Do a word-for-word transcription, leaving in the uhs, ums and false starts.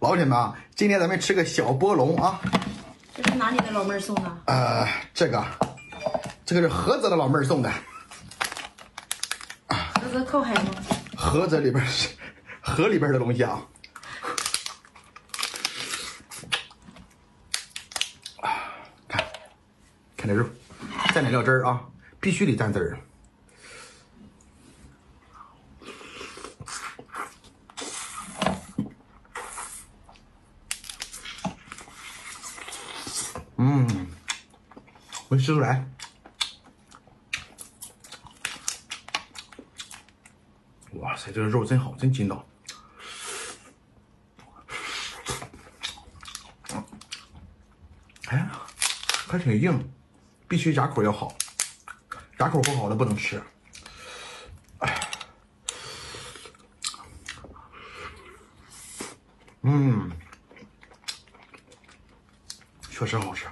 老铁们啊，今天咱们吃个小波龙啊。这是哪里的老妹儿送的？呃，这个，这个是菏泽的老妹儿送的。菏泽靠海吗？菏泽里边是河里边的东西啊。 蘸点肉，蘸点料汁儿啊，必须得蘸汁儿。嗯，没吃出来。哇塞，这个肉真好，真筋道。 还挺硬，必须牙口要好，牙口不好的不能吃。哎，嗯，确实好吃。